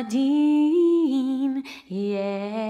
ADHIN, yeah.